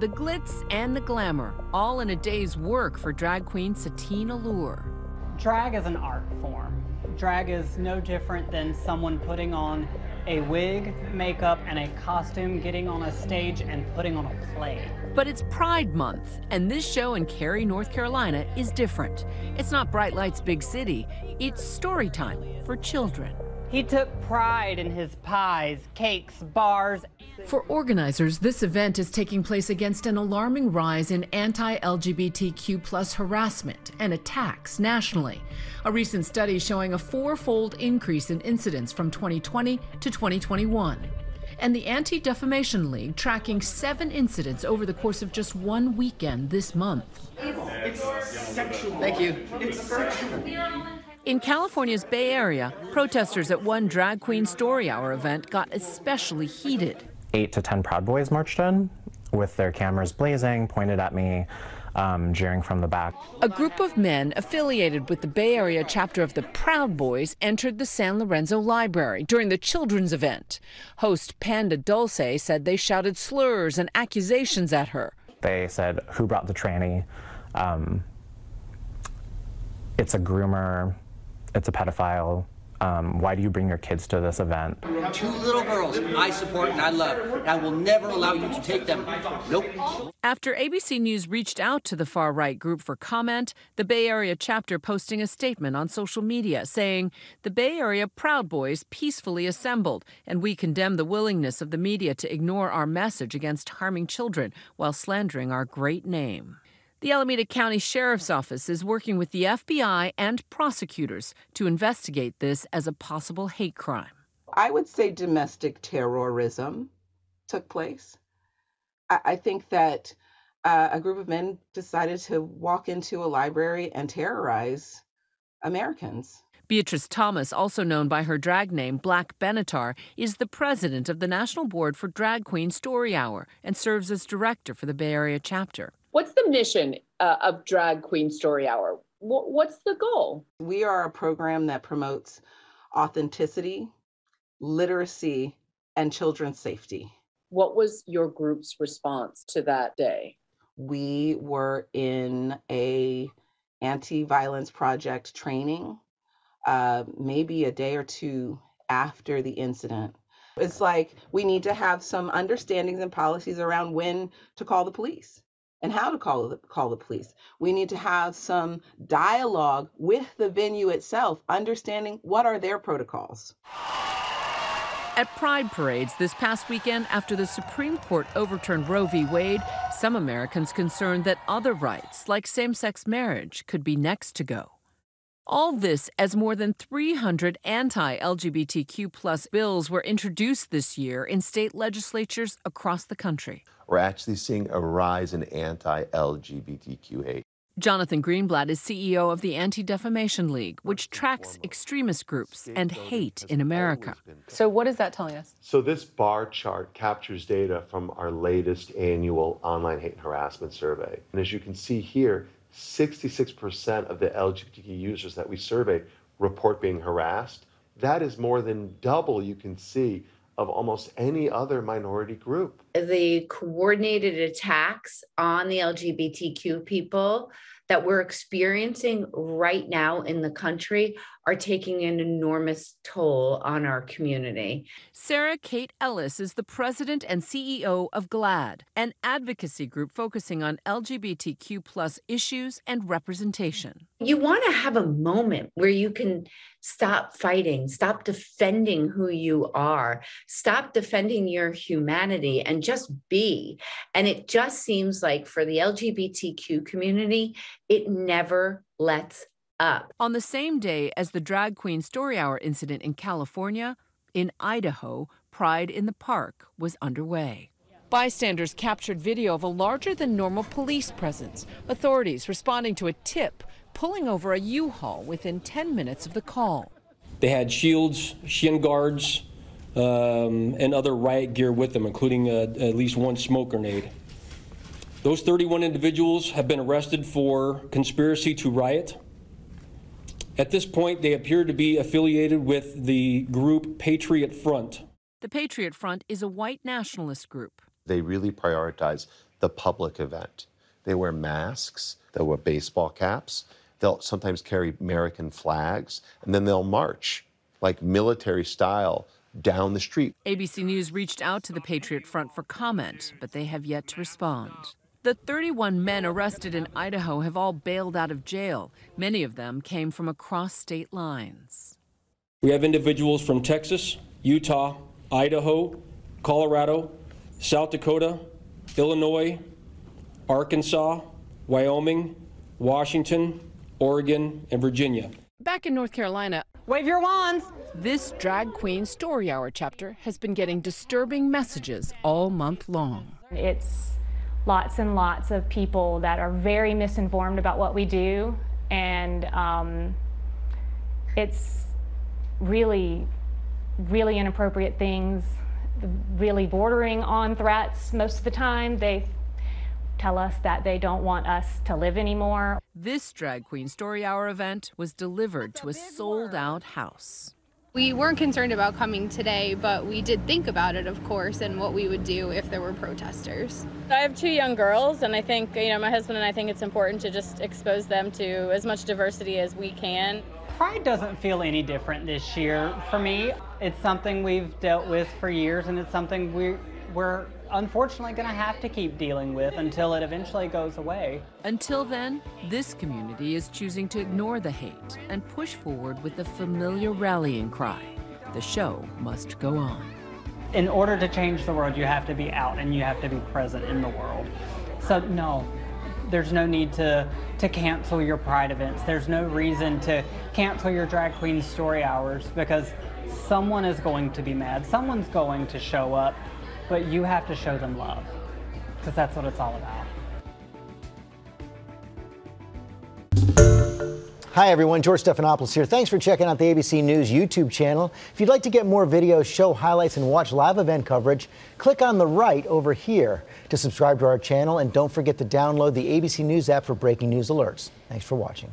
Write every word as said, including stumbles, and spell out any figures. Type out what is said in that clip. The glitz and the glamour, all in a day's work for drag queen Satine Allure. Drag is an art form. Drag is no different than someone putting on a wig, makeup, and a costume, getting on a stage and putting on a play. But it's Pride Month, and this show in Cary, North Carolina is different. It's not Bright Lights Big City, it's story time for children. He took pride in his pies, cakes, bars. For organizers, this event is taking place against an alarming rise in anti L G B T Q plus harassment and attacks nationally. A recent study showing a four-fold increase in incidents from twenty twenty to twenty twenty-one. And the Anti-Defamation League tracking seven incidents over the course of just one weekend this month. It's, it's sexual. Thank you. It's sexual. In California's Bay Area, protesters at one drag queen story hour event got especially heated. Eight to ten Proud Boys marched in with their cameras blazing, pointed at me, um, jeering from the back. A group of men affiliated with the Bay Area chapter of the Proud Boys entered the San Lorenzo Library during the children's event. Host Panda Dulce said they shouted slurs and accusations at her. They said, "Who brought the tranny? Um, it's a groomer. It's a pedophile. Um, why do you bring your kids to this event?" Two little girls I support and I love, and I will never allow you to take them. Nope. After A B C News reached out to the far-right group for comment, the Bay Area chapter posting a statement on social media saying, "The Bay Area Proud Boys peacefully assembled, and we condemn the willingness of the media to ignore our message against harming children while slandering our great name." The Alameda County Sheriff's Office is working with the F B I and prosecutors to investigate this as a possible hate crime. I would say domestic terrorism took place. I, I think that uh, a group of men decided to walk into a library and terrorize Americans. Beatrice Thomas, also known by her drag name Black Benatar, is the president of the National Board for Drag Queen Story Hour and serves as director for the Bay Area chapter. What's the mission uh, of Drag Queen Story Hour? W what's the goal? We are a program that promotes authenticity, literacy, and children's safety. What was your group's response to that day? We were in a anti-violence project training, uh, maybe a day or two after the incident. It's like we need to have some understandings and policies around when to call the police and how to call the, call the police. We need to have some dialogue with the venue itself, understanding what are their protocols. At Pride parades this past weekend, after the Supreme Court overturned Roe v. Wade, some Americans concerned that other rights, like same-sex marriage, could be next to go. All this as more than three hundred anti L G B T Q plus bills were introduced this year in state legislatures across the country. We're actually seeing a rise in anti L G B T Q hate. Jonathan Greenblatt is C E O of the Anti-Defamation League, which tracks extremist groups and hate in America. So what is that telling us? So this bar chart captures data from our latest annual online hate and harassment survey. And as you can see here, sixty-six percent of the L G B T Q users that we surveyed report being harassed. That is more than double, you can see, of almost any other minority group. The coordinated attacks on the L G B T Q people that we're experiencing right now in the country are taking an enormous toll on our community. Sarah Kate Ellis is the president and C E O of GLAAD, an advocacy group focusing on L G B T Q plus issues and representation. You want to have a moment where you can stop fighting, stop defending who you are, stop defending your humanity, and just be. And it just seems like for the L G B T Q community, it never lets up. On the same day as the Drag Queen Story Hour incident in California, in Idaho, Pride in the Park was underway. Bystanders captured video of a larger-than-normal police presence, authorities responding to a tip, pulling over a U-Haul within ten minutes of the call. They had shields, shin guards, um, and other riot gear with them, including uh, at least one smoke grenade. Those thirty-one individuals have been arrested for conspiracy to riot. At this point, they appear to be affiliated with the group Patriot Front. The Patriot Front is a white nationalist group. They really prioritize the public event. They wear masks, they'll wear baseball caps, they'll sometimes carry American flags, and then they'll march, like military style, down the street. A B C News reached out to the Patriot Front for comment, but they have yet to respond. The thirty-one men arrested in Idaho have all bailed out of jail. Many of them came from across state lines. We have individuals from Texas, Utah, Idaho, Colorado, South Dakota, Illinois, Arkansas, Wyoming, Washington, Oregon, and Virginia. Back in North Carolina, wave your wands. This Drag Queen Story Hour chapter has been getting disturbing messages all month long. It's lots and lots of people that are very misinformed about what we do, and um, it's really, really inappropriate things, really bordering on threats most of the time. They tell us that they don't want us to live anymore. This Drag Queen Story Hour event was delivered to a sold-out house. We weren't concerned about coming today, but we did think about it, of course, and what we would do if there were protesters. I have two young girls, and I think, you know, my husband and I think it's important to just expose them to as much diversity as we can. Pride doesn't feel any different this year for me. It's something we've dealt with for years, and it's something we, we're unfortunately going to have to keep dealing with until it eventually goes away. Until then, this community is choosing to ignore the hate and push forward with the familiar rallying cry. The show must go on. In order to change the world, you have to be out and you have to be present in the world. So no. There's no need to, to cancel your pride events. There's no reason to cancel your Drag Queen Story Hours, because someone is going to be mad. Someone's going to show up, but you have to show them love, because that's what it's all about. Hi everyone, George Stephanopoulos here. Thanks for checking out the A B C News YouTube channel. If you'd like to get more videos, show highlights, and watch live event coverage, click on the right over here to subscribe to our channel, and don't forget to download the A B C News app for breaking news alerts. Thanks for watching.